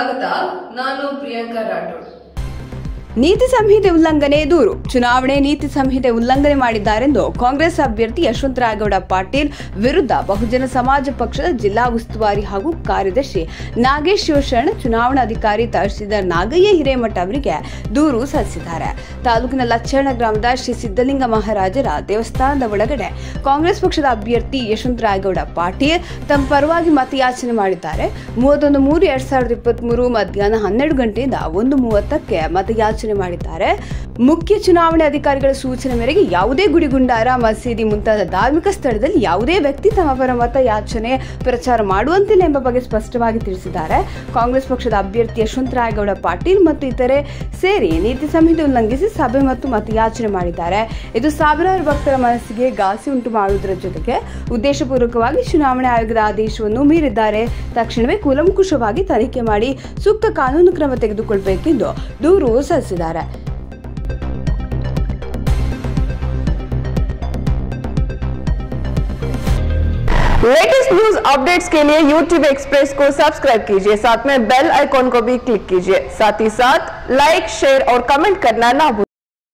ಸ್ವಾಗತ, ನಾನು ಪ್ರಿಯಾಂಕಾ ರಾಠೌರ್. ನೀತಿ ಸಂಹಿತೆ ಉಲ್ಲಂಘನೆ ದೂರು. ಚುನಾವಣೆ ನೀತಿ ಸಂಹಿತೆ ಉಲ್ಲಂಘನೆ ಮಾಡಿದ್ದಾರೆಂದು ಕಾಂಗ್ರೆಸ್ ಅಭ್ಯರ್ಥಿ ಯಶವಂತ ರಾಯಗೌಡ ಪಾಟೀಲ್ ವಿರುದ್ಧ ಬಹುಜನ ಸಮಾಜ ಪಕ್ಷದ ಜಿಲ್ಲಾ ಉಸ್ತುವಾರಿ ಹಾಗೂ ಕಾರ್ಯದರ್ಶಿ ನಾಗೇಶ್ ಚುನಾವಣಾಧಿಕಾರಿ ತಹಶೀಲ್ದಾರ್ ನಾಗಯ್ಯ ಹಿರೇಮಠ ಅವರಿಗೆ ದೂರು ಸಲ್ಲಿಸಿದ್ದಾರೆ. ತಾಲೂಕಿನ ಲಚ್ಚಣ ಗ್ರಾಮದ ಶ್ರೀ ಸಿದ್ಧಲಿಂಗ ಮಹಾರಾಜರ ದೇವಸ್ಥಾನದ ಒಳಗಡೆ ಕಾಂಗ್ರೆಸ್ ಪಕ್ಷದ ಅಭ್ಯರ್ಥಿ ಯಶವಂತ ರಾಯಗೌಡ ಪಾಟೀಲ್ ತಮ್ಮ ಪರವಾಗಿ ಮತಯಾಚನೆ ಮಾಡಿದ್ದಾರೆ. 31/3/2023 ಮಧ್ಯಾಹ್ನ 12 ಗಂಟೆಯಿಂದ 1:30ಕ್ಕೆ ಮತಯಾಚನೆ ಮಾಡಿದ್ದಾರೆ. ಮುಖ್ಯ ಚುನಾವಣೆ ಅಧಿಕಾರಿಗಳ ಸೂಚನೆ ಮೇರೆಗೆ ಯಾವುದೇ ಗುಡಿ ಗುಂಡಾರ, ಮಸೀದಿ ಮುಂತಾದ ಧಾರ್ಮಿಕ ಸ್ಥಳದಲ್ಲಿ ಯಾವುದೇ ವ್ಯಕ್ತಿ ತಮ್ಮ ಪರ ಮತ ಯಾಚನೆ ಪ್ರಚಾರ ಮಾಡುವಂತಿಲ್ಲ ಎಂಬ ಬಗ್ಗೆ ಸ್ಪಷ್ಟವಾಗಿ ತಿಳಿಸಿದ್ದಾರೆ. ಕಾಂಗ್ರೆಸ್ ಪಕ್ಷದ ಅಭ್ಯರ್ಥಿ ಯಶವಂತ ರಾಯಗೌಡ ಪಾಟೀಲ್ ಮತ್ತು ಇತರೆ ಸೇರಿ ನೀತಿ ಸಂಹಿತೆ ಉಲ್ಲಂಘಿಸಿ ಸಭೆ ಮತ್ತು ಮತಯಾಚನೆ ಮಾಡಿದ್ದಾರೆ. ಇದು ಸಾವಿರಾರು ಭಕ್ತರ ಮನಸ್ಸಿಗೆ ಘಾಸಿ ಉಂಟು ಮಾಡುವುದರ ಜೊತೆಗೆ ಉದ್ದೇಶಪೂರ್ವಕವಾಗಿ ಚುನಾವಣಾ ಆಯೋಗದ ಆದೇಶವನ್ನು ಮೀರಿದ್ದಾರೆ. ತಕ್ಷಣವೇ ಕೂಲಂಕುಷವಾಗಿ ತನಿಖೆ ಮಾಡಿ ಸೂಕ್ತ ಕಾನೂನು ಕ್ರಮ ತೆಗೆದುಕೊಳ್ಳಬೇಕೆಂದು ದೂರು ಸಲ್ಲಿಸಿದ್ದಾರೆ. लेटेस्ट न्यूज अपडेट्स के लिए YouTube एक्सप्रेस को सब्सक्राइब कीजिए, साथ में बेल आइकॉन को भी क्लिक कीजिए. साथ ही साथ लाइक, शेयर और कमेंट करना ना भूलिए.